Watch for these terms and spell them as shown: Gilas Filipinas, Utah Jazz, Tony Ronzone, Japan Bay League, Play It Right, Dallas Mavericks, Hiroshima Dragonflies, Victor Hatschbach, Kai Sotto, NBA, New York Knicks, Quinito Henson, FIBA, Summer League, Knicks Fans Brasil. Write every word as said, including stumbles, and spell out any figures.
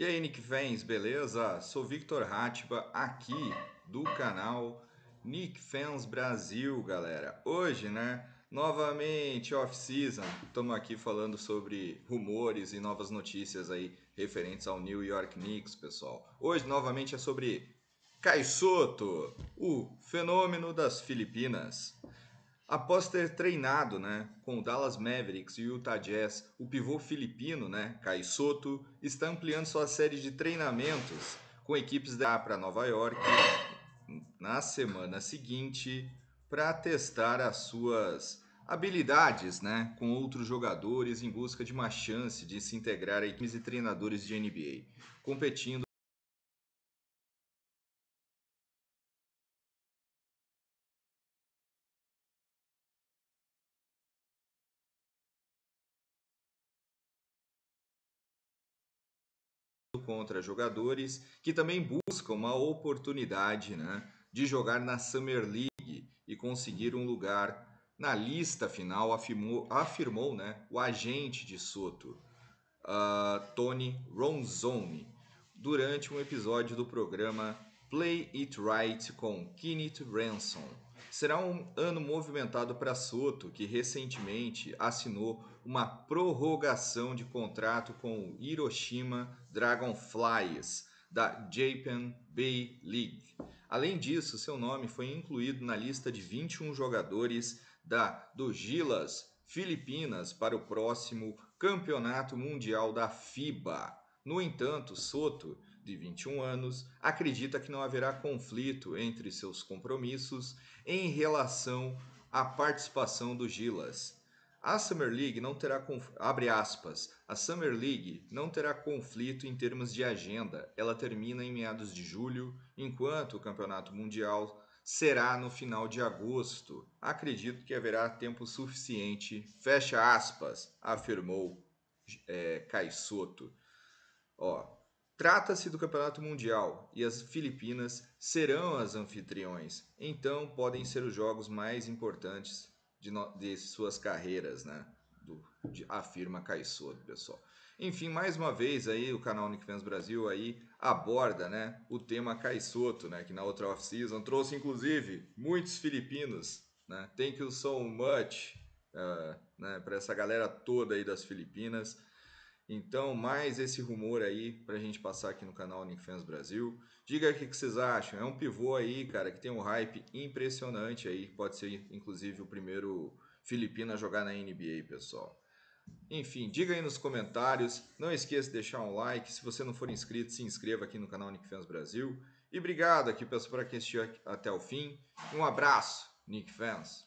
E aí, Knicks Fans, beleza? Sou Victor Hatschbach, aqui do canal Knicks Fans Brasil, galera. Hoje, né, novamente off-season, estamos aqui falando sobre rumores e novas notícias aí referentes ao New York Knicks, pessoal. Hoje, novamente, é sobre Kai Sotto, o fenômeno das Filipinas. Após ter treinado, né, com o Dallas Mavericks e o Utah Jazz, o pivô filipino, né, Kai Sotto, está ampliando sua série de treinamentos com equipes da para Nova York na semana seguinte para testar as suas habilidades, né, com outros jogadores em busca de uma chance de se integrar a equipes e treinadores de N B A, competindo contra jogadores que também buscam uma oportunidade, né, de jogar na Summer League e conseguir um lugar na lista final, afirmou, afirmou né, o agente de Sotto, uh, Tony Ronzone, durante um episódio do programa Play It Right com Quinito Henson. Será um ano movimentado para Sotto, que recentemente assinou uma prorrogação de contrato com o Hiroshima Dragonflies, da Japan Bay League. Além disso, seu nome foi incluído na lista de vinte e um jogadores da, do Gilas Filipinas para o próximo Campeonato Mundial da FIBA. No entanto, Sotto, de vinte e um anos, acredita que não haverá conflito entre seus compromissos em relação à participação do Gilas. A Summer League não terá conf... abre aspas. A Summer League não terá conflito em termos de agenda. Ela termina em meados de julho, enquanto o Campeonato Mundial será no final de agosto. Acredito que haverá tempo suficiente. Fecha aspas, afirmou é, Kai Sotto. Ó, trata-se do Campeonato Mundial e as Filipinas serão as anfitriões, então podem ser os jogos mais importantes de, no, de suas carreiras, né? Do, de, afirma Kai Sotto, pessoal. Enfim, mais uma vez aí o canal Knicks Fans Brasil aí aborda, né, o tema Kai Sotto, né, que na outra off-season trouxe inclusive muitos filipinos, né? Thank you so much, uh, né, para essa galera toda aí das Filipinas. Então, mais esse rumor aí para a gente passar aqui no canal Knicks Fans Brasil. Diga aqui o que vocês acham. É um pivô aí, cara, que tem um hype impressionante aí. Pode ser, inclusive, o primeiro filipino a jogar na N B A, pessoal. Enfim, diga aí nos comentários. Não esqueça de deixar um like. Se você não for inscrito, se inscreva aqui no canal Knicks Fans Brasil. E obrigado aqui, pessoal, por assistir até o fim. Um abraço, Knicks Fans.